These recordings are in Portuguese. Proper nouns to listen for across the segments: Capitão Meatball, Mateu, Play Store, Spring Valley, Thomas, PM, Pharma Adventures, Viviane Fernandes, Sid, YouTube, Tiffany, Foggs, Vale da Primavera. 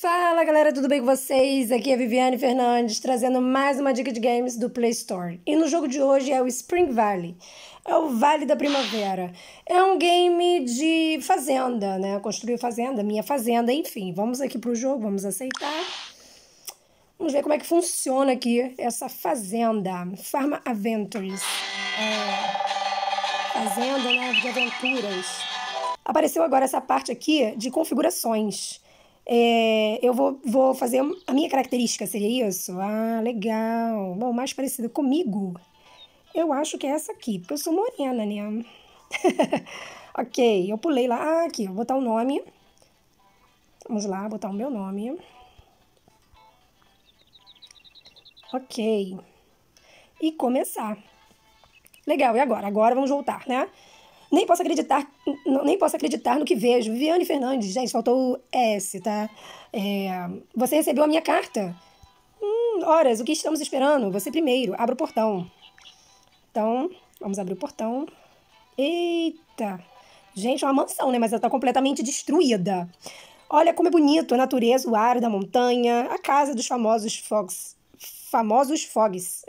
Fala galera, tudo bem com vocês? Aqui é a Viviane Fernandes trazendo mais uma dica de games do Play Store. E no jogo de hoje é o Spring Valley, é o Vale da Primavera. É um game de fazenda, né? Construir fazenda, minha fazenda, enfim. Vamos aqui pro jogo, vamos aceitar. Vamos ver como é que funciona aqui essa fazenda. Pharma Adventures. Fazenda, né? De aventuras. Apareceu agora essa parte aqui de configurações. Eu vou fazer a minha característica, seria isso? Ah, legal. Bom, mais parecida comigo, eu acho que é essa aqui, porque eu sou morena, né? Ok, eu pulei lá. Ah, aqui, vou botar o nome. Vamos lá, botar o meu nome. Ok. E começar. Legal, e agora? Agora vamos voltar, né? Nem posso acreditar no que vejo. Viviane Fernandes, gente, faltou o S, tá? Você recebeu a minha carta? Horas, o que estamos esperando? Você primeiro, abra o portão. Então, vamos abrir o portão. Eita! Gente, é uma mansão, né? Mas ela tá completamente destruída. Olha como é bonito a natureza, o ar da montanha, a casa dos famosos Fogs. Famosos Fogs.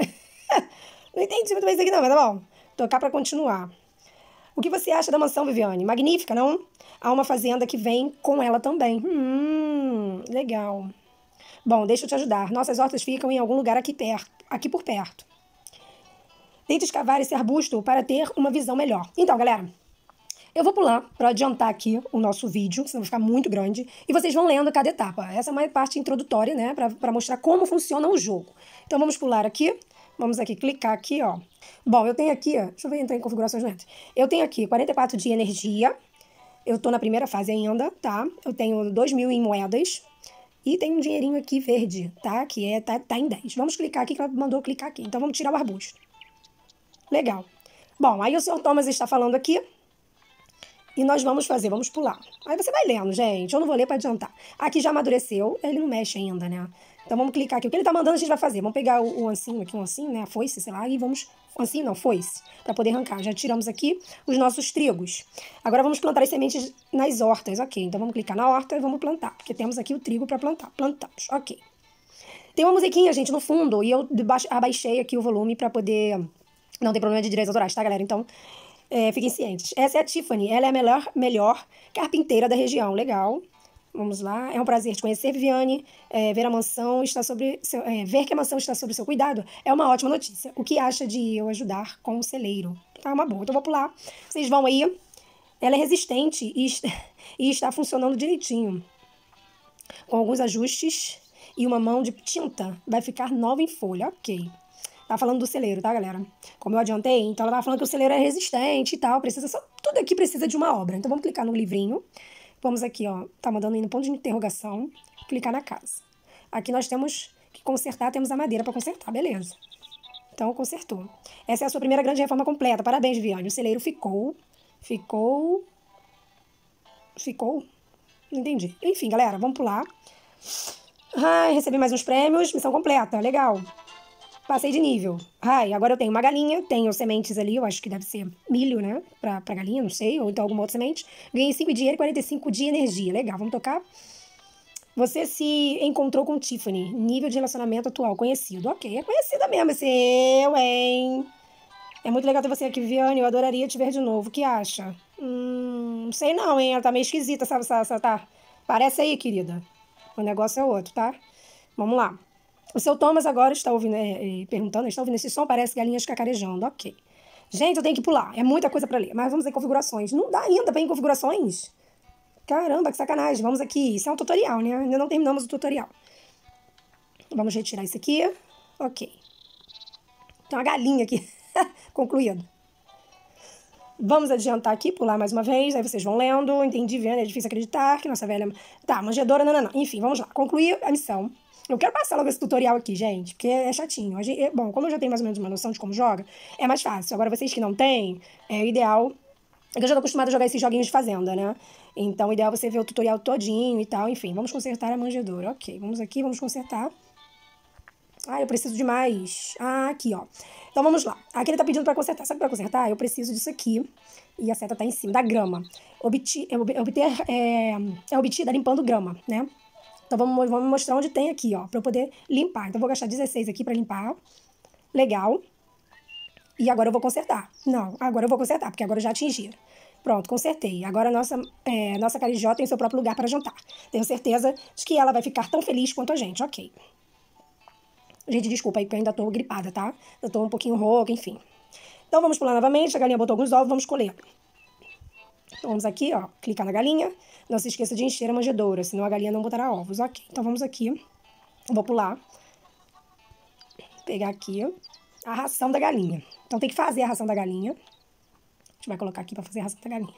Não entendi muito bem isso aqui não, mas tá bom. Tocar pra continuar. O que você acha da mansão, Viviane? Magnífica, não? Há uma fazenda que vem com ela também. Legal. Bom, deixa eu te ajudar. Nossas hortas ficam em algum lugar aqui por perto. Tente escavar esse arbusto para ter uma visão melhor. Então, galera, eu vou pular para adiantar aqui o nosso vídeo, senão vai ficar muito grande, e vocês vão lendo cada etapa. Essa é uma parte introdutória, né, para mostrar como funciona o jogo. Então, vamos pular aqui. Vamos aqui, clicar aqui, ó. Bom, eu tenho aqui, ó, deixa eu entrar em configurações dentro. Eu tenho aqui 44 de energia. Eu tô na primeira fase ainda, tá? Eu tenho 2.000 em moedas. E tem um dinheirinho aqui verde, tá? Que é, tá em 10. Vamos clicar aqui, que ela mandou clicar aqui. Então, vamos tirar o arbusto. Legal. Bom, aí o senhor Thomas está falando aqui. E nós vamos fazer, vamos pular. Aí você vai lendo, gente. Eu não vou ler pra adiantar. Aqui já amadureceu. Ele não mexe ainda, né? Então vamos clicar aqui. O que ele tá mandando a gente vai fazer. Vamos pegar o ancinho aqui, um ancinho, né? A foice, sei lá. E vamos... Ancinho não, foice. Pra poder arrancar. Já tiramos aqui os nossos trigos. Agora vamos plantar as sementes nas hortas. Ok. Então vamos clicar na horta e vamos plantar. Porque temos aqui o trigo pra plantar. Plantamos. Ok. Tem uma musiquinha, gente, no fundo. E eu abaixei aqui o volume pra poder... Não tem problema de direitos autorais, tá, galera? Então... fiquem cientes. Essa é a Tiffany. Ela é a melhor carpinteira da região. Legal. Vamos lá. É um prazer te conhecer, Viviane. Ver que a mansão está sobre seu cuidado é uma ótima notícia. O que acha de eu ajudar com o celeiro? Tá uma boa. Então vou pular. Vocês vão aí. Ela é resistente e está funcionando direitinho. Com alguns ajustes e uma mão de tinta, vai ficar nova em folha. Ok. Tá falando do celeiro, tá, galera? Como eu adiantei, então ela tava falando que o celeiro é resistente e tal, precisa só... Tudo aqui precisa de uma obra. Então vamos clicar no livrinho. Vamos aqui, ó, tá mandando aí no ponto de interrogação, clicar na casa. Aqui nós temos que consertar, temos a madeira pra consertar, beleza. Então consertou. Essa é a sua primeira grande reforma completa. Parabéns, Viviane. O celeiro ficou? Não entendi. Enfim, galera, vamos pular. Ai, recebi mais uns prêmios, missão completa, legal. Passei de nível. Ai, agora eu tenho uma galinha, tenho sementes ali, eu acho que deve ser milho, né? Pra galinha, não sei, ou então alguma outra semente. Ganhei 5 de dinheiro e 45 de energia. Legal, vamos tocar. Você se encontrou com Tiffany. Nível de relacionamento atual, conhecido. Ok, é conhecida mesmo esse eu, hein? É muito legal ter você aqui, Viviane, eu adoraria te ver de novo. O que acha? Não sei não, hein? Ela tá meio esquisita, sabe? Tá. Parece aí, querida. O negócio é outro, tá? Vamos lá. O seu Thomas agora está ouvindo, perguntando, está ouvindo esse som, parece galinhas cacarejando, ok. Gente, eu tenho que pular, é muita coisa para ler, mas vamos em configurações. Não dá ainda para ir em configurações? Caramba, que sacanagem, vamos aqui, isso é um tutorial, né? Ainda não terminamos o tutorial. Vamos retirar isso aqui, ok. Tem uma galinha aqui, concluído. Vamos adiantar aqui, pular mais uma vez, aí vocês vão lendo, entendi, vendo, é difícil acreditar que nossa velha... Tá, manjedora, nananã, enfim, vamos lá, concluir a missão. Eu quero passar logo esse tutorial aqui, gente, porque é chatinho. Bom, como eu já tenho mais ou menos uma noção de como joga, é mais fácil. Agora, vocês que não têm, é o ideal... Eu já tô acostumada a jogar esses joguinhos de fazenda, né? Então, o ideal é você ver o tutorial todinho e tal. Enfim, vamos consertar a manjedoura. Ok, vamos aqui, vamos consertar. Ah, eu preciso de mais. Ah, aqui, ó. Então, vamos lá. Aqui ele tá pedindo pra consertar. Sabe pra consertar? Eu preciso disso aqui. E a seta tá em cima da grama. Obtida limpando grama, né? Então, vamos mostrar onde tem aqui, ó, pra eu poder limpar. Então, eu vou gastar 16 aqui pra limpar. Legal. E agora eu vou consertar. Não, agora eu vou consertar, porque agora eu já atingiram. Pronto, consertei. Agora a nossa carijó tem seu próprio lugar para jantar. Tenho certeza de que ela vai ficar tão feliz quanto a gente. Ok. Gente, desculpa aí, porque eu ainda tô gripada, tá? Eu tô um pouquinho rouca, enfim. Então, vamos pular novamente. A galinha botou alguns ovos, vamos colher. Então, vamos aqui, ó, clicar na galinha. Não se esqueça de encher a manjedoura, senão a galinha não botará ovos. Ok, então vamos aqui. Vou pular. Pegar aqui a ração da galinha. Então, tem que fazer a ração da galinha. A gente vai colocar aqui pra fazer a ração da galinha.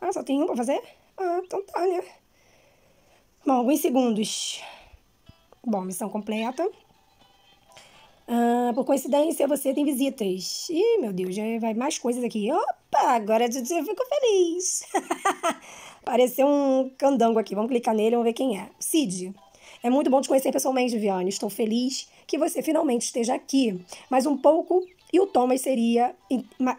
Ah, só tem um pra fazer? Ah, então tá, né? Bom, alguns segundos. Bom, missão completa. Ah, por coincidência, você tem visitas. Ih, meu Deus, já vai mais coisas aqui. Opa, agora eu fico feliz. Apareceu um candango aqui. Vamos clicar nele e vamos ver quem é. Sid, é muito bom te conhecer pessoalmente, Viviane. Estou feliz que você finalmente esteja aqui. Mais um pouco e o Thomas seria...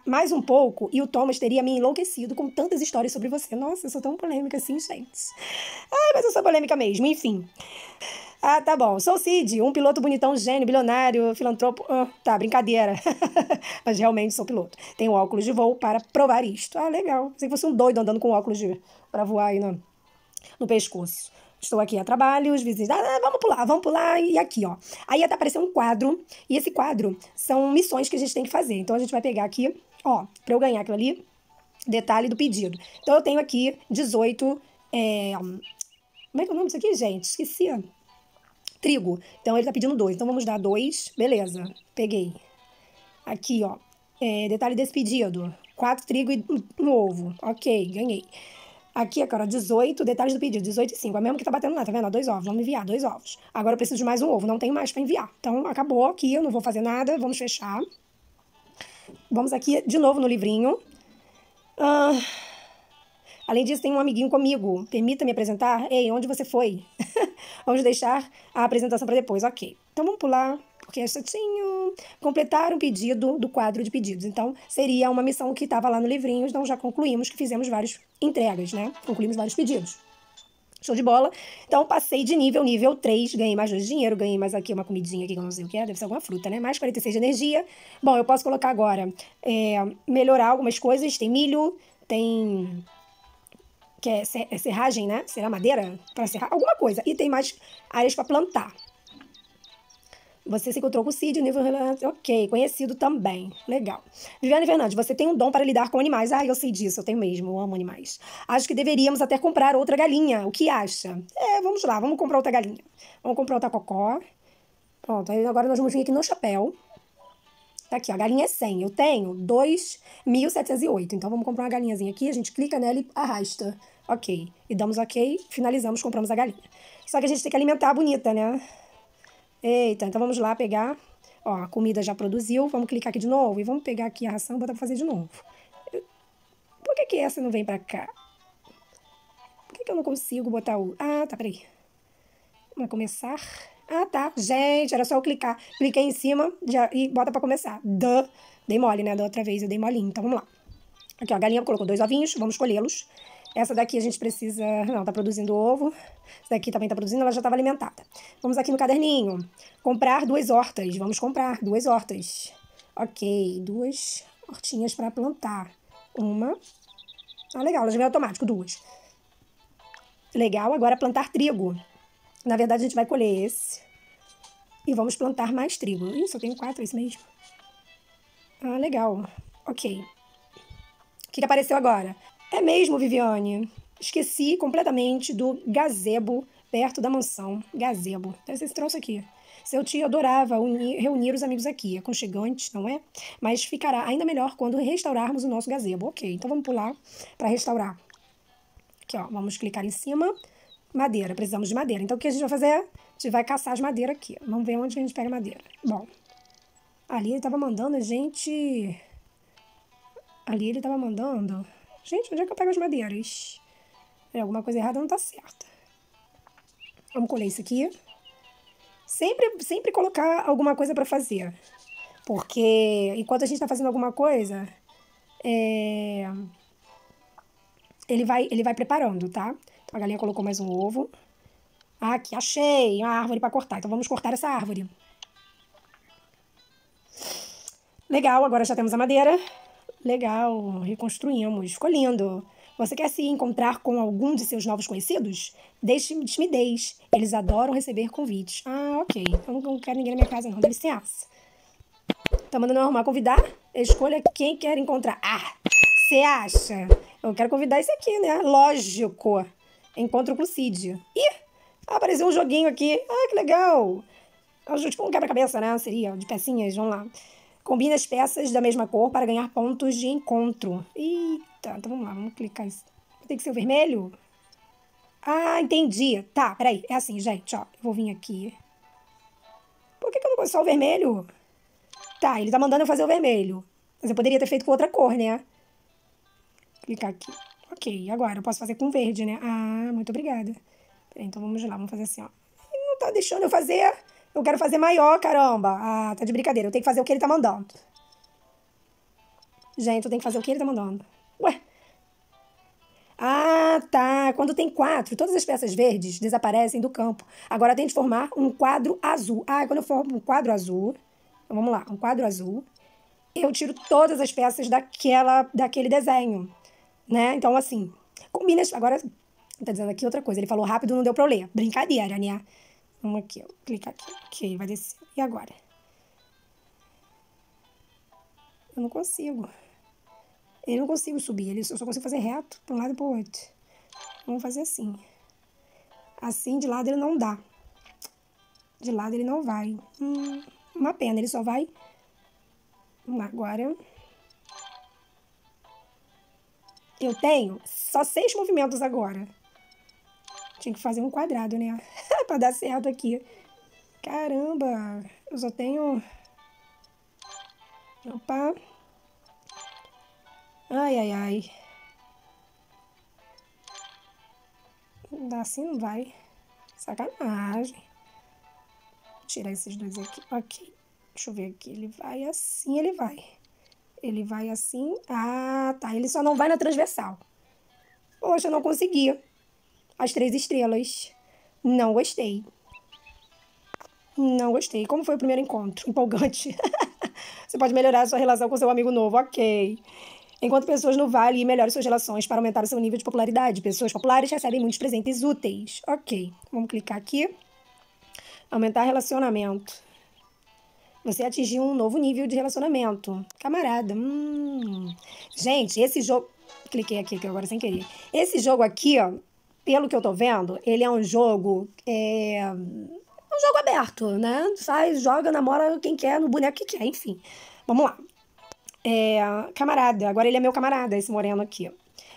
Mais um pouco e o Thomas teria me enlouquecido com tantas histórias sobre você. Nossa, eu sou tão polêmica assim, gente. Ai, mas eu sou polêmica mesmo, enfim. Ah, tá bom. Sou o Sid, um piloto bonitão, gênio, bilionário, filantropo... Ah, tá, brincadeira. Mas realmente sou piloto. Tenho óculos de voo para provar isto. Ah, legal. Pensei que fosse um doido andando com óculos para voar aí no pescoço. Estou aqui a trabalho, os vizinhos... Ah, vamos pular, e aqui, ó. Aí até apareceu um quadro, e esse quadro são missões que a gente tem que fazer. Então a gente vai pegar aqui, ó, para eu ganhar aquilo ali, detalhe do pedido. Então eu tenho aqui 18... Como é que é o nome disso aqui, gente? Esqueci, ó. Trigo. Então ele tá pedindo 2. Então vamos dar 2. Beleza. Peguei. Aqui, ó. Detalhe desse pedido. 4 trigo e um ovo. Ok. Ganhei. Aqui, agora, 18. Detalhes do pedido. 18 e 5. É mesmo que tá batendo lá. Tá vendo? 2 ovos. Vamos enviar 2 ovos. Agora eu preciso de mais um ovo. Não tem mais pra enviar. Então acabou aqui. Eu não vou fazer nada. Vamos fechar. Vamos aqui de novo no livrinho. Além disso, tem um amiguinho comigo. Permita-me apresentar? Ei, onde você foi? Vamos deixar a apresentação para depois. Ok. Então, vamos pular, porque é chatinho. Completar um pedido do quadro de pedidos. Então, seria uma missão que estava lá no livrinho. Então, já concluímos que fizemos várias entregas, né? Concluímos vários pedidos. Show de bola. Então, passei de nível 3. Ganhei mais 2 de dinheiro. Ganhei mais aqui uma comidinha aqui que eu não sei o que é. Deve ser alguma fruta, né? Mais 46 de energia. Bom, eu posso colocar agora. Melhorar algumas coisas. Tem milho, tem... que é serragem, né? Será madeira? Para serrar alguma coisa. E tem mais áreas para plantar. Você se encontrou com o Cid, nível... Ok, conhecido também. Legal. Viviane Fernandes, você tem um dom para lidar com animais. Ah, eu sei disso, eu tenho mesmo, eu amo animais. Acho que deveríamos até comprar outra galinha. O que acha? É, vamos lá, vamos comprar outra galinha. Vamos comprar outra cocó. Pronto, aí agora nós vamos vir aqui no chapéu. Tá aqui, ó, a galinha é 100. Eu tenho 2.708. Então, vamos comprar uma galinhazinha aqui. A gente clica nela e arrasta. Ok. E damos ok, finalizamos, compramos a galinha. Só que a gente tem que alimentar a bonita, né? Eita, então vamos lá pegar. Ó, a comida já produziu. Vamos clicar aqui de novo. E vamos pegar aqui a ração e botar pra fazer de novo. Por que que essa não vem pra cá? Por que que eu não consigo botar o... Ah, tá, peraí. Vamos começar... Ah, tá. Gente, era só eu clicar. Cliquei em cima já, e bota pra começar. Duh. Dei mole, né? Da outra vez eu dei molinho. Então, vamos lá. Aqui, ó. A galinha colocou 2 ovinhos. Vamos escolhê-los. Essa daqui a gente precisa... Não, tá produzindo ovo. Essa daqui também tá produzindo. Ela já tava alimentada. Vamos aqui no caderninho. Comprar 2 hortas. Vamos comprar 2 hortas. Ok. 2 hortinhas pra plantar. Uma. Ah, legal. Elas vêm automático. 2. Legal. Agora plantar trigo. Na verdade, a gente vai colher esse. E vamos plantar mais trigo. Ih, só tenho 4, é isso mesmo. Ah, legal. Ok. O que apareceu agora? É mesmo, Viviane. Esqueci completamente do gazebo perto da mansão. Gazebo. Deve ser esse troço aqui. Seu tio adorava reunir os amigos aqui. Aconchegante, não é? Mas ficará ainda melhor quando restaurarmos o nosso gazebo. Ok, então vamos pular para restaurar. Aqui, ó. Vamos clicar em cima. Madeira, precisamos de madeira. Então, o que a gente vai fazer é... A gente vai caçar as madeiras aqui. Vamos ver onde a gente pega madeira. Bom, ali ele tava mandando a gente... Ali ele tava mandando... Gente, onde é que eu pego as madeiras? Alguma coisa errada não tá certa. Vamos colher isso aqui. Sempre colocar alguma coisa pra fazer. Porque enquanto a gente tá fazendo alguma coisa... Ele vai preparando, tá? Então, a galinha colocou mais um ovo. Aqui, achei uma árvore para cortar. Então vamos cortar essa árvore. Legal, agora já temos a madeira. Legal, reconstruímos. Ficou lindo. Você quer se encontrar com algum de seus novos conhecidos? Deixe timidez. Eles adoram receber convites. Ah, ok. Eu não quero ninguém na minha casa, não. Dá licença. Tá mandando eu arrumar convidar? Escolha quem quer encontrar. Ah, você acha? Eu quero convidar esse aqui, né? Lógico. Encontro com o Sid. Ih, apareceu um joguinho aqui. Ah, que legal. Tipo um quebra-cabeça, né? Seria de pecinhas. Vamos lá. Combine as peças da mesma cor para ganhar pontos de encontro. Eita, então vamos lá, vamos clicar isso. Tem que ser o vermelho? Ah, entendi. Tá, peraí. É assim, gente, ó. Eu vou vir aqui. Por que eu não consigo só o vermelho? Tá, ele tá mandando eu fazer o vermelho. Mas eu poderia ter feito com outra cor, né? Clicar aqui. Ok, agora eu posso fazer com verde, né? Ah, muito obrigada. Peraí, então vamos lá, vamos fazer assim, ó. Ele não tá deixando eu fazer... Eu quero fazer maior, caramba. Ah, tá de brincadeira. Eu tenho que fazer o que ele tá mandando. Gente, eu tenho que fazer o que ele tá mandando. Ué. Ah, tá. Quando tem 4, todas as peças verdes desaparecem do campo. Agora tem de formar um quadro azul. Ah, quando eu formo um quadro azul... Então, vamos lá. Um quadro azul. Eu tiro todas as peças daquele desenho. Né? Então, assim... Combina... Agora, tá dizendo aqui outra coisa. Ele falou rápido, não deu pra eu ler. Brincadeira, né? Vamos aqui, ó. Clicar aqui. Ok, vai descer. E agora? Eu não consigo. Eu não consigo subir. Eu só consigo fazer reto, para um lado e para o outro. Vamos fazer assim. Assim, de lado ele não dá. De lado ele não vai. Uma pena, ele só vai... Vamos lá, agora... Eu tenho só 6 movimentos agora. Tinha que fazer um quadrado, né? Pra dar certo aqui. Caramba! Eu só tenho... Opa! Ai, ai, ai. Assim não vai. Sacanagem. Vou tirar esses dois aqui. Ok. Deixa eu ver aqui. Ele vai assim, ele vai. Ele vai assim. Ah, tá. Ele só não vai na transversal. Poxa, eu não consegui. As 3 estrelas. Não gostei. Não gostei. Como foi o primeiro encontro? Empolgante. Você pode melhorar a sua relação com seu amigo novo. Ok. Enquanto pessoas no vale, melhore suas relações para aumentar o seu nível de popularidade. Pessoas populares recebem muitos presentes úteis. Ok. Vamos clicar aqui. Aumentar relacionamento. Você atingiu um novo nível de relacionamento. Camarada. Gente, esse jogo... Cliquei aqui agora sem querer. Esse jogo aqui, ó. Pelo que eu tô vendo, ele é um jogo... um jogo aberto, né? Faz, joga, namora quem quer, no boneco que quer, enfim. Vamos lá. Camarada. Agora ele é meu camarada, esse moreno aqui.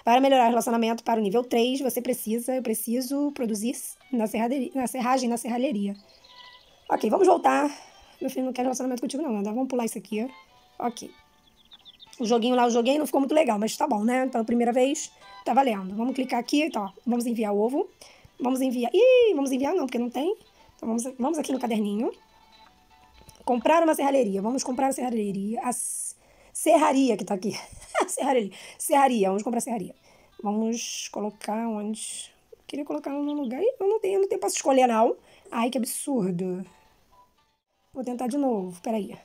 Para melhorar o relacionamento para o nível 3, você precisa... Eu preciso produzir na serralheria. Ok, vamos voltar. Meu filho, não quer relacionamento contigo não, nada. Vamos pular isso aqui. Ok. O joguinho lá eu joguei, não ficou muito legal, mas tá bom, né? Pela primeira vez... Tá valendo. Vamos clicar aqui, então, ó. Vamos enviar o ovo. Vamos enviar... Ih, vamos enviar não, porque não tem. Então, vamos aqui no caderninho. Comprar uma serralheria. Vamos comprar a serralheria. A serraria que tá aqui. Serralheria. Serraria. Vamos comprar a serraria. Vamos colocar onde... Eu queria colocar no lugar... Ih, eu não tenho pra escolher, não. Ai, que absurdo. Vou tentar de novo. Peraí.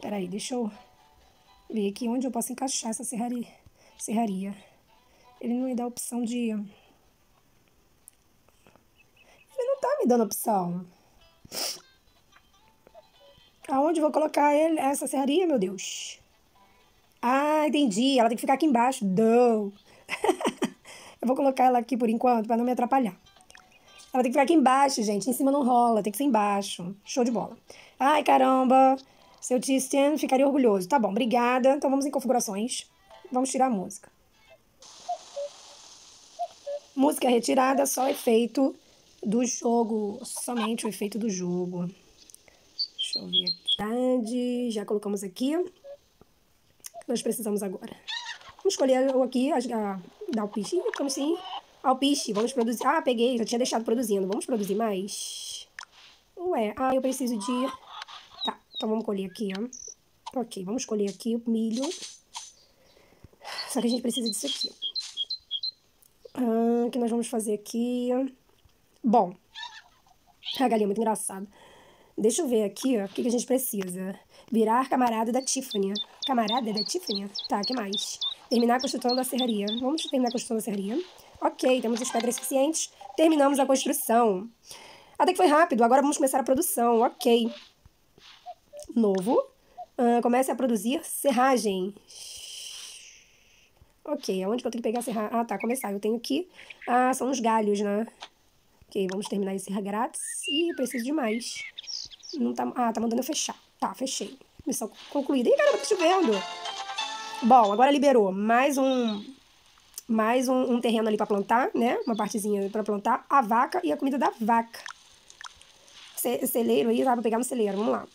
Peraí, deixa eu... ver aqui onde eu posso encaixar essa serraria. Serraria. Ele não me dá a opção de... Ele não tá me dando opção. Aonde vou colocar ele? Essa serraria, meu Deus? Ah, entendi. Ela tem que ficar aqui embaixo. Não. Eu vou colocar ela aqui por enquanto, pra não me atrapalhar. Ela tem que ficar aqui embaixo, gente. Em cima não rola. Tem que ser embaixo. Show de bola. Ai, caramba. Seu Tisten ficaria orgulhoso. Tá bom, obrigada. Então vamos em configurações. Vamos tirar a música. Música retirada, só efeito do jogo. Somente o efeito do jogo. Deixa eu ver aqui. Já colocamos aqui. O que nós precisamos agora? Vamos escolher aqui, dar o piche. Como assim? Ao piche, vamos produzir. Ah, peguei, já tinha deixado produzindo. Vamos produzir mais? Ué, ah, eu preciso de... Tá, então vamos colher aqui, ó. Ok, vamos colher aqui o milho. Só que a gente precisa disso aqui, o que nós vamos fazer aqui? Bom, A galinha é muito engraçada. Deixa eu ver aqui, ó, o que a gente precisa. Virar camarada da Tiffany. Camarada da Tiffany? Tá, o que mais? Terminar a construção da serraria. Vamos terminar a construção da serraria. Ok, temos as pedras suficientes. Terminamos a construção. Até que foi rápido, agora vamos começar a produção. Ok. Novo. Comece a produzir serragem. Ok, aonde que eu tenho que pegar a serragem? Ah, tá, começar. Eu tenho que... Ah, são os galhos, né? Ok, vamos terminar esse grátis. Ih, preciso de mais. Não tá... Ah, tá mandando eu fechar. Tá, fechei. Missão concluída. Ih, caramba, tá chovendo. Bom, agora liberou mais um terreno ali pra plantar, né? Uma partezinha pra plantar. A vaca e a comida da vaca. Celeiro aí, dá pra pegar no celeiro. Vamos lá.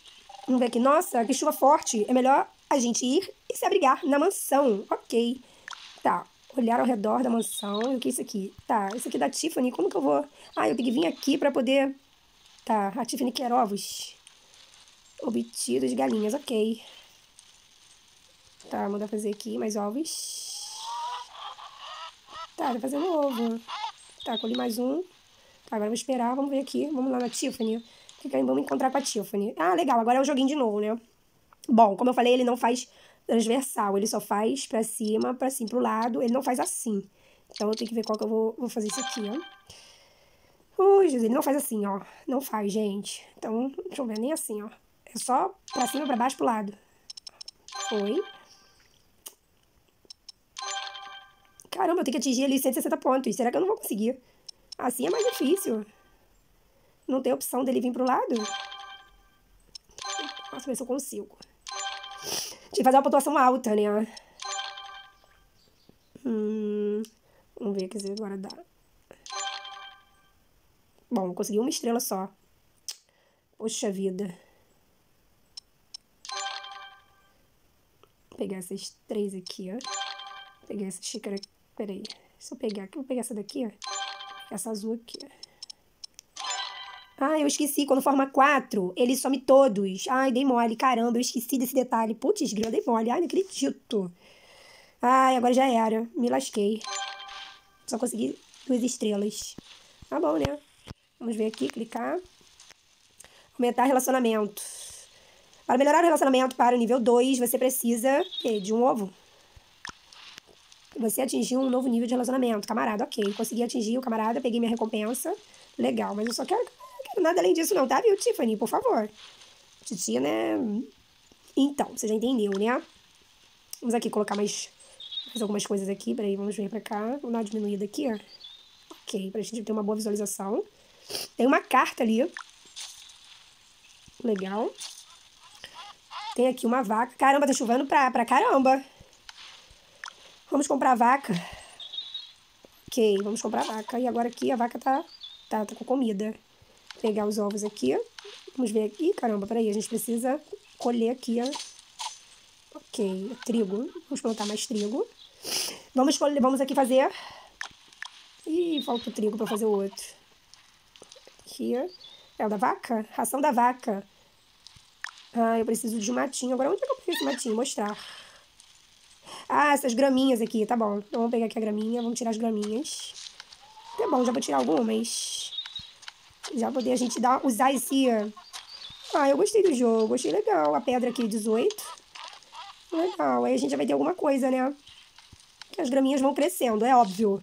Vamos ver aqui. Nossa, que chuva forte. É melhor a gente ir e se abrigar na mansão. Ok. Tá. Olhar ao redor da mansão. E o que é isso aqui? Tá. Isso aqui é da Tiffany. Como que eu vou... Ah, eu tenho que vir aqui pra poder... Tá. A Tiffany quer ovos. Obtidos de galinhas. Ok. Tá. Mandar fazer aqui mais ovos. Tá. Tá fazendo ovo. Tá. Colhi mais um. Tá. Agora eu vou esperar. Vamos ver aqui. Vamos lá na Tiffany. Vamos encontrar com a Tiffany. Ah, legal. Agora é o joguinho de novo, né? Bom, como eu falei, ele não faz transversal. Ele só faz pra cima, pro lado. Ele não faz assim. Então, eu tenho que ver qual que eu vou fazer isso aqui, ó. Ui, Jesus. Ele não faz assim, ó. Não faz, gente. Então, deixa eu ver. Nem assim, ó. É só pra cima, pra baixo, pro lado. Foi. Caramba, eu tenho que atingir ali 160 pontos. Será que eu não vou conseguir? Assim é mais difícil. Não tem opção dele vir pro lado? Nossa, ver se eu consigo. Tinha que fazer uma pontuação alta, né? Vamos ver o que isso agora dá. Bom, consegui uma estrela só. Poxa vida. Vou pegar essas três aqui, ó. Vou pegar essa xícara. Peraí. Se eu pegar aqui, vou pegar essa daqui, ó. Essa azul aqui, ó. Ah, eu esqueci. Quando forma 4, ele some todos. Ai, dei mole. Caramba, eu esqueci desse detalhe. Putz, grila, dei mole. Ai, não acredito. Ai, agora já era. Me lasquei. Só consegui 2 estrelas. Tá bom, né? Vamos ver aqui, clicar. Aumentar relacionamento. Para melhorar o relacionamento para o nível 2, você precisa de um ovo. Você atingiu um novo nível de relacionamento. Camarada, ok. Consegui atingir o camarada, peguei minha recompensa. Legal, mas eu só quero... Nada além disso não, tá, viu, Tiffany? Por favor. Titia, né? Então, você já entendeu, né? Vamos aqui colocar mais algumas coisas aqui. Peraí, vamos vir pra cá. Vou dar uma diminuída aqui, ó. Ok, pra gente ter uma boa visualização. Tem uma carta ali. Legal. Tem aqui uma vaca. Caramba, tá chovendo pra caramba. Vamos comprar a vaca. Ok, vamos comprar a vaca. E agora aqui a vaca tá com comida. Pegar os ovos aqui. Vamos ver aqui. Ih, caramba, peraí. A gente precisa colher aqui, ó. Ok. Trigo. Vamos plantar mais trigo. Vamos aqui fazer... Ih, falta o trigo pra fazer o outro. Aqui. É o da vaca? Ração da vaca. Ah, eu preciso de um matinho. Agora, onde é que eu peguei esse matinho? Mostrar. Ah, essas graminhas aqui. Tá bom. Então, vamos pegar aqui a graminha. Vamos tirar as graminhas. Tá bom, já vou tirar algumas. Já poder a gente usar esse... Ah, eu gostei do jogo. Achei legal. A pedra aqui, 18. Legal. Aí a gente já vai ter alguma coisa, né? Que as graminhas vão crescendo, é óbvio.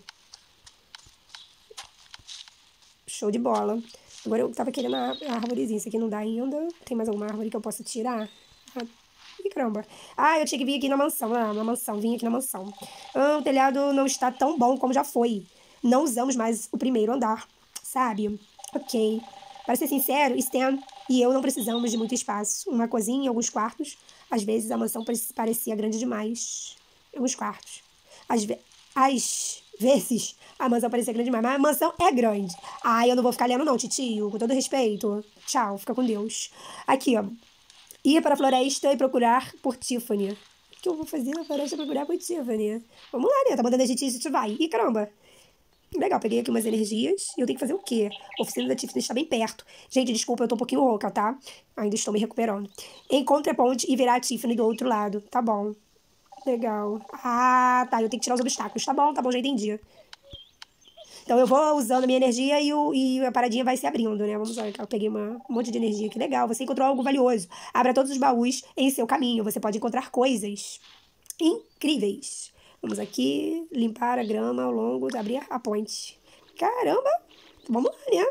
Show de bola. Agora eu tava querendo a árvorezinha. Isso aqui não dá ainda. Tem mais alguma árvore que eu posso tirar? Ah, e caramba. Ah, eu tinha que vir aqui na mansão. Ah, na mansão. Vim aqui na mansão. Ah, o telhado não está tão bom como já foi. Não usamos mais o primeiro andar, sabe? Ok. Para ser sincero, Stan e eu não precisamos de muito espaço. Uma cozinha e alguns quartos. Às vezes a mansão parecia grande demais. Alguns quartos. Às vezes a mansão parecia grande demais. Mas a mansão é grande. Ah, eu não vou ficar lendo não, titio. Com todo respeito. Tchau, fica com Deus. Aqui, ó. Ir para a floresta e procurar por Tiffany. O que eu vou fazer na floresta procurar por Tiffany? Vamos lá, né? Tá mandando a gente ir, a gente vai. Ih, caramba. Legal, peguei aqui umas energias. E eu tenho que fazer o quê? A oficina da Tiffany está bem perto. Gente, desculpa, eu tô um pouquinho rouca, tá? Ainda estou me recuperando. Encontre a ponte e verá a Tiffany do outro lado. Tá bom. Legal. Ah, tá. Eu tenho que tirar os obstáculos. Tá bom, já entendi. Então eu vou usando minha energia e a paradinha vai se abrindo, né? Vamos olhar, eu peguei um monte de energia, que legal. Você encontrou algo valioso. Abra todos os baús em seu caminho. Você pode encontrar coisas incríveis. Vamos aqui, limpar a grama ao longo, abrir a ponte. Caramba! Vamos lá, né?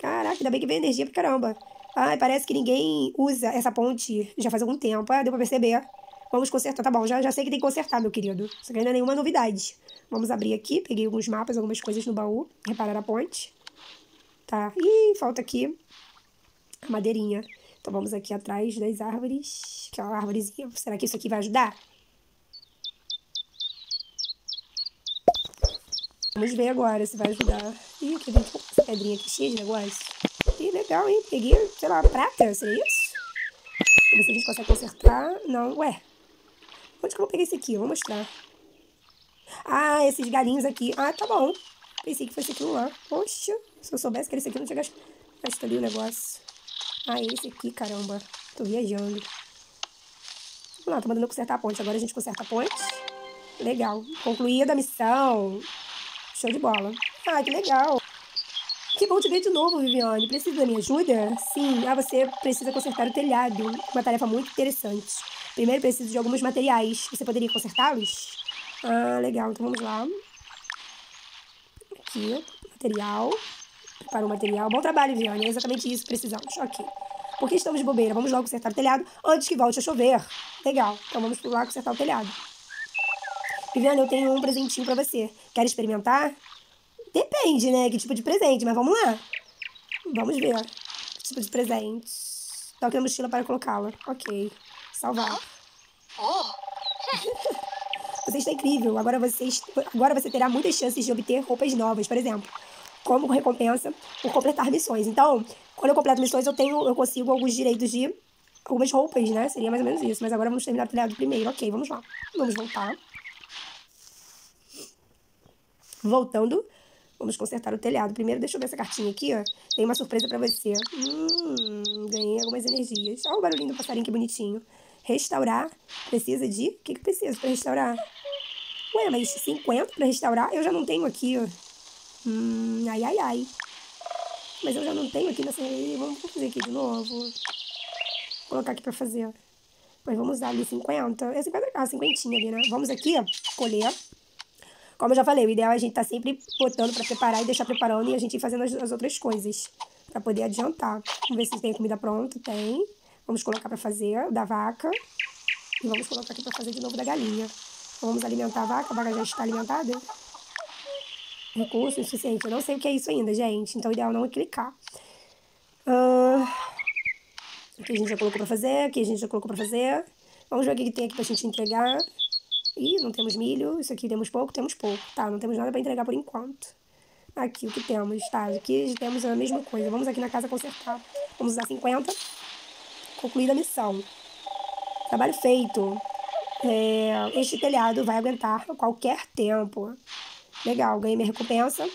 Caraca, ainda bem que veio energia pra caramba. Ai, parece que ninguém usa essa ponte já faz algum tempo. Ah, deu pra perceber. Vamos consertar, tá bom, já sei que tem que consertar, meu querido. Isso aqui não é nenhuma novidade. Vamos abrir aqui, peguei alguns mapas, algumas coisas no baú. Reparar a ponte. Tá, e falta aqui a madeirinha. Então vamos aqui atrás das árvores. Que é uma árvorezinha, será que isso aqui vai ajudar? Vamos ver agora se vai ajudar. Ih, aqui tem essa pedrinha aqui cheia de negócio. Ih, legal, hein? Peguei, sei lá, prata, seria isso? Vamos ver se a gente consegue consertar. Não, ué. Onde que eu vou pegar esse aqui? Eu vou mostrar. Ah, esses galinhos aqui. Ah, tá bom. Pensei que fosse aquilo lá. Poxa, se eu soubesse que era esse aqui, eu não tinha gasto ali o negócio. Ah, esse aqui, caramba. Tô viajando. Vamos lá, tô mandando consertar a ponte. Agora a gente conserta a ponte. Legal. Concluída a missão. Show de bola. Ah, que legal. Que bom te ver de novo, Viviane. Precisa da minha ajuda? Sim. Ah, você precisa consertar o telhado. Uma tarefa muito interessante. Primeiro preciso de alguns materiais. Você poderia consertá-los? Ah, legal. Então vamos lá. Aqui, material. Prepara o material. Bom trabalho, Viviane. É exatamente isso que precisamos. Ok. Porque estamos de bobeira. Vamos logo consertar o telhado antes que volte a chover. Legal. Então vamos lá consertar o telhado. Viviane, eu tenho um presentinho pra você. Quer experimentar? Depende, né? Que tipo de presente, mas vamos lá. Vamos ver. Que tipo de presente. Toque a mochila para colocá-la. Ok. Salvar. Você está incrível. Agora você terá muitas chances de obter roupas novas, por exemplo. Como recompensa por completar missões. Então, quando eu completo missões, eu consigo alguns direitos de algumas roupas, né? Seria mais ou menos isso. Mas agora vamos terminar o telhado primeiro. Ok, vamos lá. Vamos voltar. Voltando. Vamos consertar o telhado. Primeiro, deixa eu ver essa cartinha aqui, ó. Tem uma surpresa pra você. Ganhei algumas energias. Olha o barulhinho do passarinho, que bonitinho. Restaurar. Precisa de... O que que eu preciso pra restaurar? Ué, mas 50 pra restaurar? Eu já não tenho aqui, ó. Ai, ai, ai. Mas eu já não tenho aqui nessa... Vamos fazer aqui de novo. Vou colocar aqui pra fazer, ó. Mas vamos usar ali 50. É 50... Ah, 50 ali, né? Vamos aqui, ó. Colher. Como eu já falei, o ideal é a gente tá sempre botando pra preparar e deixar preparando e a gente ir fazendo as outras coisas pra poder adiantar. Vamos ver se tem a comida pronta. Tem. Vamos colocar pra fazer da vaca. E vamos colocar aqui pra fazer de novo da galinha. Então, vamos alimentar a vaca. A vaca já está alimentada. Recurso insuficiente. Eu não sei o que é isso ainda, gente. Então, o ideal não é clicar. Aqui a gente já colocou pra fazer. Aqui a gente já colocou pra fazer. Vamos ver o que tem aqui pra gente entregar. Ih, não temos milho, isso aqui temos pouco, tá, não temos nada pra entregar por enquanto. Aqui o que temos, tá, aqui temos a mesma coisa, vamos aqui na casa consertar, vamos usar 50, concluída a missão. Trabalho feito, este telhado vai aguentar a qualquer tempo. Legal, ganhei minha recompensa.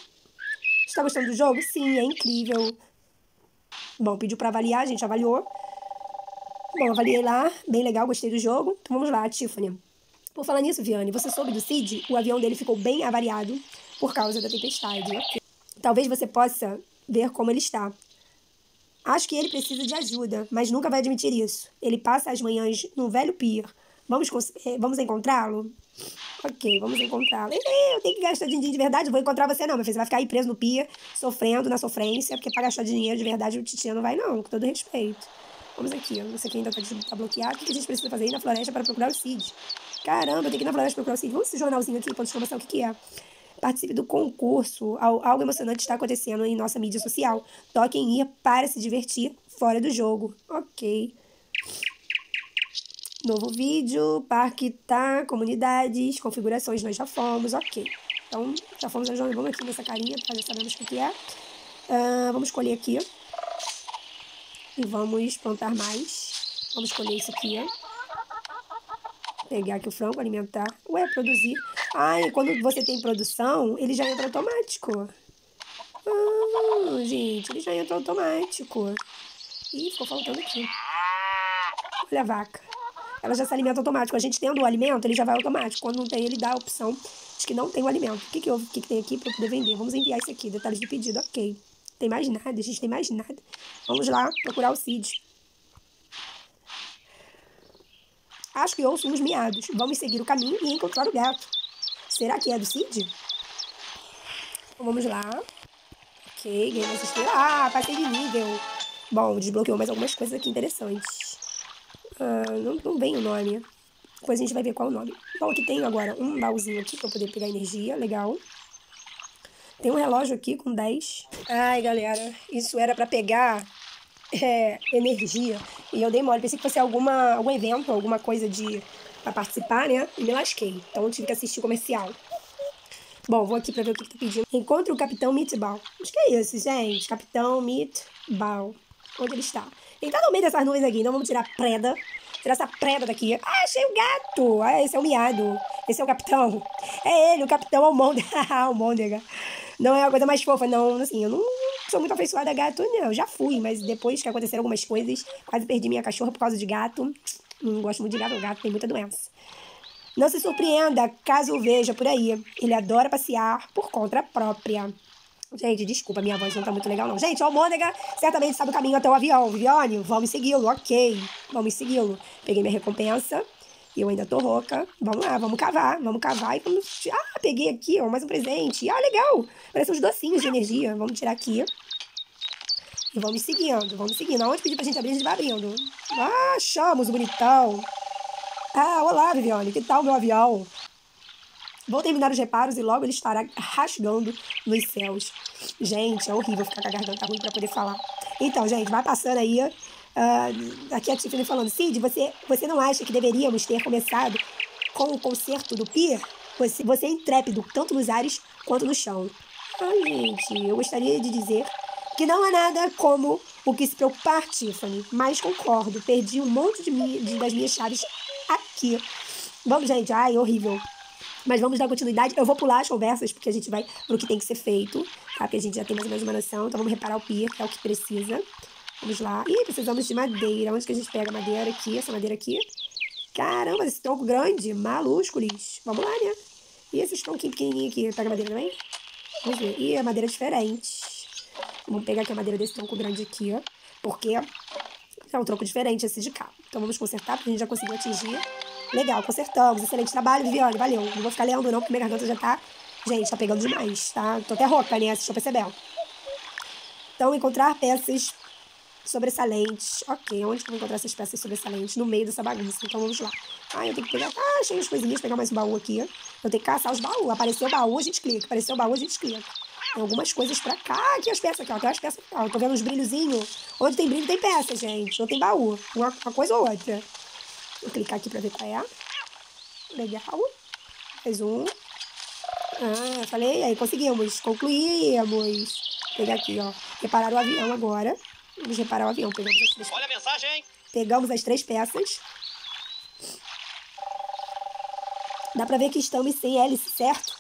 Está gostando do jogo? Sim, é incrível. Bom, pediu pra avaliar, a gente avaliou. Bom, avaliei lá, bem legal, gostei do jogo, então vamos lá, Tiffany. Por falar nisso, Viviane, você soube do Sid? O avião dele ficou bem avariado por causa da tempestade. Okay. Talvez você possa ver como ele está. Acho que ele precisa de ajuda, mas nunca vai admitir isso. Ele passa as manhãs no velho pier. Vamos encontrá-lo? Ok, vamos encontrá-lo. Eu tenho que gastar dinheiro de verdade, vou encontrar você não, meu filho. Você vai ficar aí preso no pier, sofrendo na sofrência, porque para gastar dinheiro de verdade o Titia não vai não, com todo respeito. Vamos aqui, ó. Isso aqui ainda tá bloqueado. O que a gente precisa fazer? Ir na floresta para procurar o Sid. Caramba, tem que ir na floresta procurar o Sid. Vamos esse jornalzinho aqui, ponto de exclamação, o que que é? Participe do concurso. Algo emocionante está acontecendo em nossa mídia social. Toque em ir para se divertir fora do jogo. Ok. Novo vídeo, parque, tá, comunidades, configurações, nós já fomos, ok. Então, já fomos ao jornal. Vamos aqui nessa carinha, já sabemos o que que é. Vamos escolher aqui, e vamos plantar mais. Vamos colher isso aqui, ó. Pegar aqui o frango, alimentar. Ué, produzir. Ai, quando você tem produção, ele já entra automático. Ah, gente, ele já entra automático. Ih, ficou faltando aqui. Olha a vaca. Ela já se alimenta automático. A gente tendo o alimento, ele já vai automático. Quando não tem, ele dá a opção Diz que não tem o alimento. O que que houve? O que que tem aqui para poder vender? Vamos enviar isso aqui. Detalhes do pedido. Ok. Tem mais nada. A gente tem mais nada. Vamos lá procurar o Sid. Acho que ouço uns miados. Vamos seguir o caminho e encontrar o gato. Será que é do Sid? Então, vamos lá. Ok. Ganhei mais estrela. Ah, passei de nível. Bom, desbloqueou mais algumas coisas aqui interessantes. Ah, não vem o nome. Depois a gente vai ver qual é o nome. Bom, aqui tem agora um baúzinho aqui pra eu poder pegar energia. Legal. Tem um relógio aqui com 10. Ai, galera. Isso era pra pegar energia. E eu dei mole. Pensei que fosse algum evento, alguma coisa pra participar, né? E me lasquei. Então eu tive que assistir o comercial. Bom, vou aqui pra ver o que tá pedindo. Encontre o Capitão Meatball. Mas que é isso, gente? Capitão Meatball. Onde ele está? Ele tá no meio dessas nuvens aqui. Então vamos tirar a preda. Tirar essa preda daqui. Ah, achei o gato. Ah, esse é o miado. Esse é o capitão. É ele, o capitão Almôndega. Almôndega. Não é a coisa mais fofa, não. Assim, eu não sou muito afeiçoada a gato, não. Eu já fui, mas depois que aconteceram algumas coisas, quase perdi minha cachorra por causa de gato. Não gosto muito de gato. O gato tem muita doença. Não se surpreenda caso o veja por aí. Ele adora passear por conta própria. Gente, desculpa, minha voz não tá muito legal, não. Gente, o Almôndega certamente sabe o caminho até o avião. Viviane, vamos segui-lo, ok. Vamos segui-lo. Peguei minha recompensa. E eu ainda tô rouca. Vamos lá, vamos cavar. Vamos cavar e vamos... Ah, peguei aqui, ó, mais um presente. Ah, legal. Parece uns docinhos de energia. Vamos tirar aqui. E vamos seguindo, vamos seguindo. Aonde pedir pra gente abrir, a gente vai abrindo. Ah, achamos o bonitão. Ah, olá, Viviane. Que tal meu avião? Vou terminar os reparos e logo ele estará rasgando nos céus. Gente, é horrível ficar com a garganta ruim pra poder falar. Então, gente, vai passando aí. Aqui a Tiffany falando, Sid, você não acha que deveríamos ter começado com o concerto do Pier? Você é intrépido, tanto nos ares quanto no chão. Ai, gente, eu gostaria de dizer que não há nada como o que se preocupar, Tiffany. Mas concordo, perdi um monte das minhas chaves aqui. Vamos, gente, ai, horrível. Mas vamos dar continuidade. Eu vou pular as conversas, porque a gente vai pro que tem que ser feito, tá? Porque a gente já tem mais ou menos uma noção. Então vamos reparar o pier, que é o que precisa. Vamos lá. Ih, precisamos de madeira. Onde que a gente pega a madeira aqui? Essa madeira aqui. Caramba, esse tronco grande. Malúsculis. Vamos lá, né? E esses tronquinhos pequenininhos aqui. Pega a madeira também? Vamos ver. Ih, a madeira é diferente. Vamos pegar aqui a madeira desse tronco grande aqui, ó. Porque é um tronco diferente esse de cá. Então vamos consertar, porque a gente já conseguiu atingir. Legal, consertamos. Excelente trabalho, Viviane. Valeu. Não vou ficar lendo, não, porque minha garganta já tá... Gente, tá pegando demais, tá? Tô até rouca, né? Vocês estão percebendo. Então, encontrar peças sobressalentes. Ok, onde que eu vou encontrar essas peças sobressalentes? No meio dessa bagunça. Então, vamos lá. Ah, eu tenho que pegar... Ah, achei as coisinhas. Pegar mais um baú aqui. Eu tenho que caçar os baús. Apareceu o baú, a gente clica. Apareceu o baú, a gente clica. Tem algumas coisas pra cá. Ah, aqui as peças aqui, ó. Tem as peças aqui, ó. Eu tô vendo uns brilhozinhos. Onde tem brilho, tem peça, gente. Ou tem baú. Uma coisa ou outra. Vou clicar aqui pra ver qual é. Legal. Mais um. Ah, falei. Aí conseguimos. Concluímos. Pegar aqui, ó. Reparar o avião agora. Vamos reparar o avião. Pegamos as três... Olha a mensagem. Pegamos as três peças. Dá pra ver que estamos sem hélice, certo?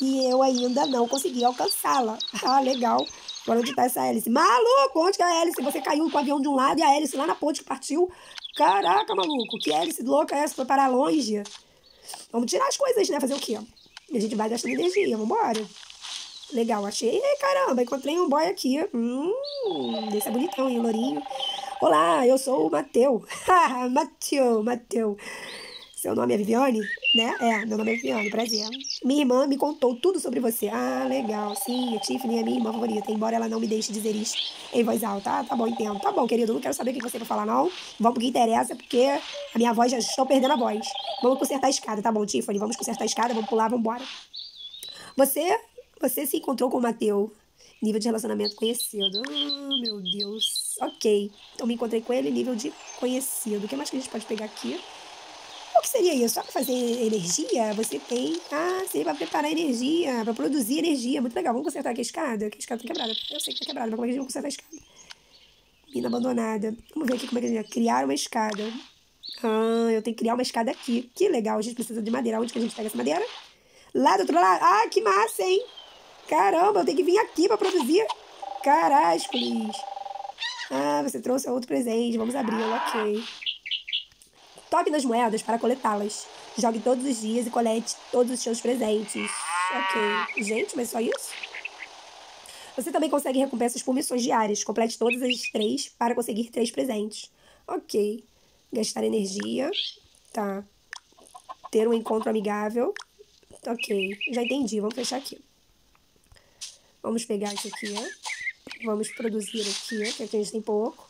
E eu ainda não consegui alcançá-la. Ah, legal. Agora onde tá essa hélice? Maluco, onde que é a hélice? Você caiu com o avião de um lado e a hélice lá na ponte que partiu. Caraca, maluco, que hélice louca é essa? Foi parar longe. Vamos tirar as coisas, né? Fazer o quê? E a gente vai gastando energia, vambora. Legal, achei. Ei, caramba, encontrei um boy aqui. Esse é bonitão, hein, lourinho. Olá, eu sou o Mateu. Mateu. Seu nome é Viviane? Né? É, meu nome é Viviane, prazer. Minha irmã me contou tudo sobre você. Ah, legal. Sim, a Tiffany é minha irmã favorita, embora ela não me deixe dizer isso em voz alta. Ah, tá bom, entendo. Tá bom, querido, não quero saber o que você vai falar, não. Vamos pro que interessa, porque a minha voz, já estou perdendo a voz. Vamos consertar a escada, tá bom, Tiffany? Vamos consertar a escada, vamos pular, vamos embora. Você se encontrou com o Mateu. Nível de relacionamento conhecido. Ah, meu Deus. Ok. Então me encontrei com ele, nível de conhecido. O que mais que a gente pode pegar aqui? O que seria isso? Só para fazer energia? Você tem... Ah, seria para preparar energia, para produzir energia. Muito legal. Vamos consertar aqui a escada? Que a escada tá quebrada. Eu sei que tá quebrada, mas como é que a gente vai consertar a escada? Mina abandonada. Vamos ver aqui como é que a gente vai criar uma escada. Ah, eu tenho que criar uma escada aqui. Que legal. A gente precisa de madeira. Onde que a gente pega essa madeira? Lá do outro lado. Ah, que massa, hein? Caramba, eu tenho que vir aqui para produzir. Carascos. Ah, você trouxe outro presente. Vamos abri-lo. Ok. Toque nas moedas para coletá-las. Jogue todos os dias e colete todos os seus presentes. Ok. Gente, mas só isso? Você também consegue recompensas por missões diárias. Complete todas as 3 para conseguir 3 presentes. Ok. Gastar energia. Tá. Ter um encontro amigável. Ok. Já entendi. Vamos fechar aqui. Vamos pegar isso aqui, ó. Vamos produzir aqui, que aqui a gente tem pouco.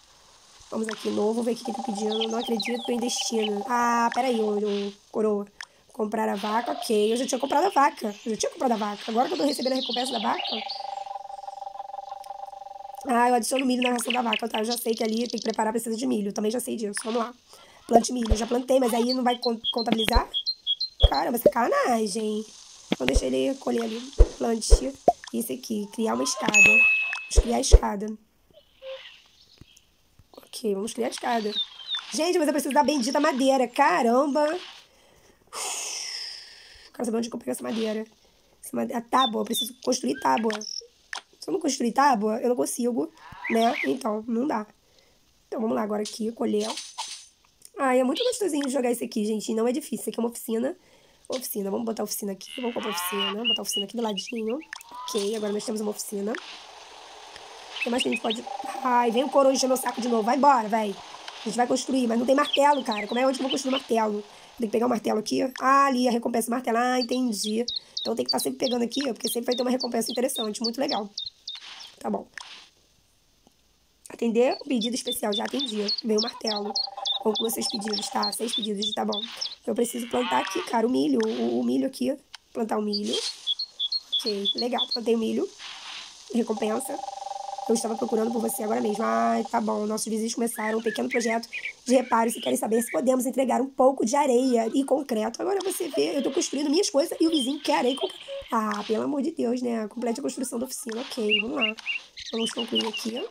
Vamos aqui, novo, ver o que ele tá pedindo. Não acredito em destino. Ah, peraí, o coroa. Comprar a vaca, ok. Eu já tinha comprado a vaca. Agora que eu tô recebendo a recompensa da vaca... Ah, eu adiciono milho na ração da vaca, tá? Eu já sei que ali tem que preparar, precisa de milho. Eu também já sei disso. Vamos lá. Plante milho. Eu já plantei, mas aí não vai contabilizar? Caramba, sacanagem. Então deixa ele colher ali. Plante isso aqui. Criar uma escada. Vamos criar a escada. Ok, vamos criar a escada. Gente, mas eu preciso da bendita madeira. Caramba! Quero saber onde eu pego essa madeira. A tábua, eu preciso construir tábua. Se eu não construir tábua, eu não consigo, né? Então, não dá. Então, vamos lá agora aqui, colher. Ai, é muito gostosinho jogar isso aqui, gente. Não é difícil. Isso aqui é uma oficina. Oficina, vamos botar a oficina aqui. Vamos comprar a oficina. Vamos botar a oficina aqui do ladinho. Ok, agora nós temos uma oficina. O que mais que a gente pode... Ai, vem o coroa encher meu saco de novo. Vai embora, véi. A gente vai construir, mas não tem martelo, cara. Como é onde eu vou construir o martelo? Tem que pegar o martelo aqui, ó. Ah, ali, a recompensa do martelo. Ah, entendi. Então tem que estar sempre pegando aqui, ó, porque sempre vai ter uma recompensa interessante. Muito legal. Tá bom. Atender o pedido especial. Já atendi. Veio o martelo. Conclua 6 pedidos, tá? 6 pedidos, tá bom. Eu preciso plantar aqui, cara, o milho. O milho aqui. Plantar o milho. Ok, legal. Plantei o milho. Recompensa. Eu estava procurando por você agora mesmo. Ai, tá bom. Nossos vizinhos começaram um pequeno projeto de reparos e querem saber se podemos entregar um pouco de areia e concreto. Agora você vê, eu tô construindo minhas coisas e o vizinho quer areia e concreto. Ah, pelo amor de Deus, né? Complete a construção da oficina. Ok, vamos lá. Vamos concluir aqui, ó.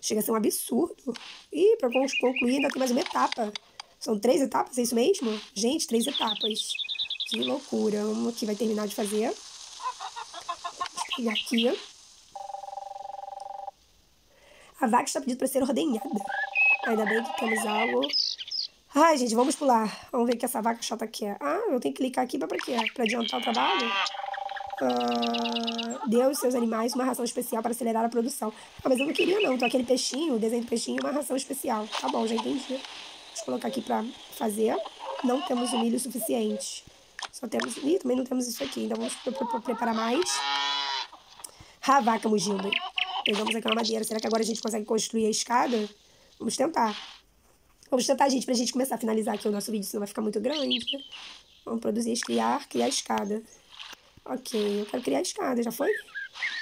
Chega a ser um absurdo. Ih, pra concluir ainda tem mais uma etapa. São 3 etapas, é isso mesmo? Gente, 3 etapas. Que loucura. Vamos aqui, vai terminar de fazer. Vamos pegar aqui, ó. A vaca está pedindo para ser ordenhada. Ainda bem que temos algo. Ai, gente, vamos pular. Vamos ver o que essa vaca chata quer. Ah, eu tenho que clicar aqui para quê? Para adiantar o trabalho? Ah, dê aos seus animais uma ração especial para acelerar a produção. Ah, mas eu não queria não. Então aquele peixinho, o desenho do peixinho é uma ração especial. Tá bom, já entendi. Deixa eu colocar aqui para fazer. Não temos o milho suficiente. Só temos... Ih, também não temos isso aqui. Então vamos preparar mais. A vaca mugindo. Pegamos aquela madeira. Será que agora a gente consegue construir a escada? Vamos tentar. Vamos tentar, gente, pra gente começar a finalizar aqui o nosso vídeo, senão vai ficar muito grande. Vamos produzir, criar a escada. Ok, eu quero criar a escada, já foi?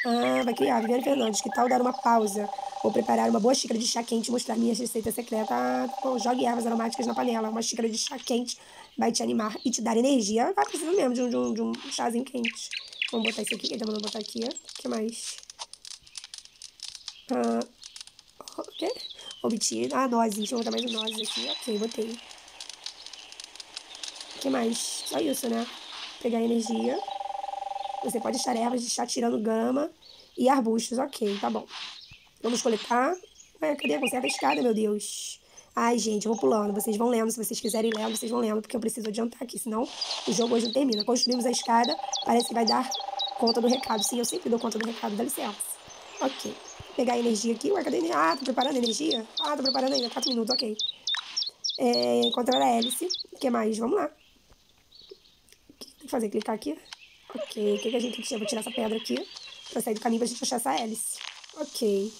Ah, vai criar. Viviane Fernandes, que tal dar uma pausa? Vou preparar uma boa xícara de chá quente e mostrar minha receita secreta. Ah, bom, jogue ervas aromáticas na panela. Uma xícara de chá quente vai te animar e te dar energia. Ah, precisa mesmo de um chazinho quente. Vamos botar isso aqui, que ele tá mandando botar aqui. O que mais? Ok. Obtido. Ah, nozes. Deixa eu botar mais um nozes aqui. Ok, botei. O que mais? Só isso, né? Pegar energia. Você pode achar ervas de chá tirando grama e arbustos. Ok, tá bom. Vamos coletar. Ué, cadê a conserva escada, meu Deus? Ai, gente, eu vou pulando. Vocês vão lendo. Se vocês quiserem lendo, vocês vão lendo. Porque eu preciso adiantar aqui, senão o jogo hoje não termina. Construímos a escada. Parece que vai dar conta do recado. Sim, eu sempre dou conta do recado. Dá licença. Ok. Pegar energia aqui. Ué, cadê energia? Ah, tô preparando energia? Ah, tô preparando ainda. 4 minutos, ok. É, encontrar a hélice. O que mais? Vamos lá. O que tem que fazer? Clicar aqui. Ok. O que a gente tem que tirar? Vou tirar essa pedra aqui. Pra sair do caminho pra gente achar essa hélice. Ok.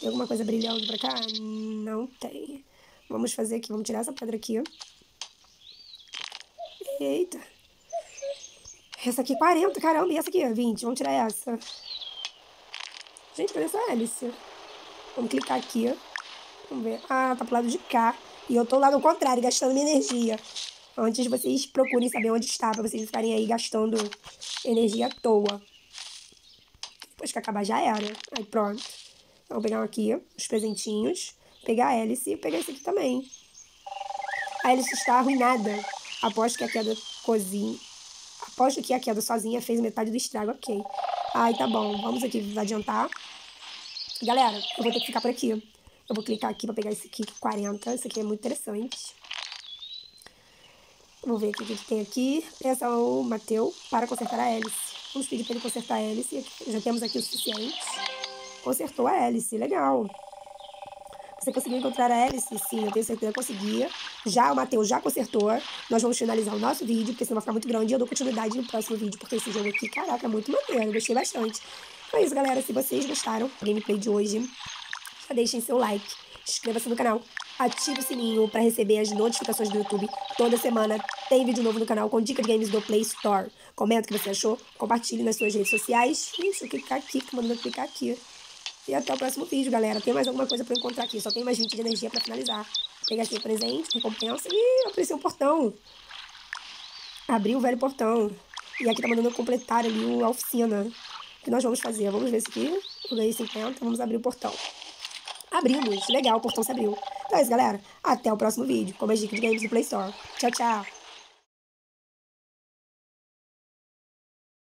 Tem alguma coisa brilhando pra cá? Não tem. Vamos fazer aqui. Vamos tirar essa pedra aqui. Eita. Essa aqui 40, caramba. E essa aqui? 20. Vamos tirar essa. Gente, cadê essa hélice? Vamos clicar aqui. Vamos ver. Ah, tá pro lado de cá. E eu tô lá no contrário, gastando minha energia. Antes vocês procurem saber onde está, pra vocês ficarem aí gastando energia à toa. Depois que acabar já era. Aí pronto. Então, vou pegar aqui, os presentinhos. Pegar a hélice e pegar esse aqui também. A hélice está arruinada. Aposto que a queda sozinha fez metade do estrago. Ok. Ai, tá bom. Vamos aqui adiantar. Galera, eu vou ter que ficar por aqui. Eu vou clicar aqui pra pegar esse aqui, 40. Isso aqui é muito interessante. Vamos ver aqui o que tem aqui. Peça ao Mateu para consertar a hélice. Vamos pedir para ele consertar a hélice. Já temos aqui o suficiente. Consertou a hélice, legal. Você conseguiu encontrar a hélice? Sim, eu tenho certeza que conseguia. Já, o Mateu já consertou. Nós vamos finalizar o nosso vídeo, porque senão vai ficar muito grande. E eu dou continuidade no próximo vídeo, porque esse jogo aqui, caraca, é muito maneiro. Eu gostei bastante. Então é isso, galera. Se vocês gostaram do gameplay de hoje, já deixem seu like. Inscreva-se no canal. Ative o sininho para receber as notificações do YouTube. Toda semana tem vídeo novo no canal com dicas de games do Play Store. Comenta o que você achou. Compartilhe nas suas redes sociais. Isso, clicar aqui, que mandou clicar aqui. E até o próximo vídeo, galera. Tem mais alguma coisa para encontrar aqui. Só tem mais 20 de energia para finalizar. Pegar aqui o presente, recompensa. Ih, apareceu um portão. Abri o velho portão. E aqui tá mandando eu completar ali a oficina. O que nós vamos fazer? Vamos ver isso aqui. Eu ganhei 50. Vamos abrir o portão. Abrimos. Legal, o portão se abriu. Então é isso, galera. Até o próximo vídeo com mais dicas de games do Play Store. Tchau, tchau.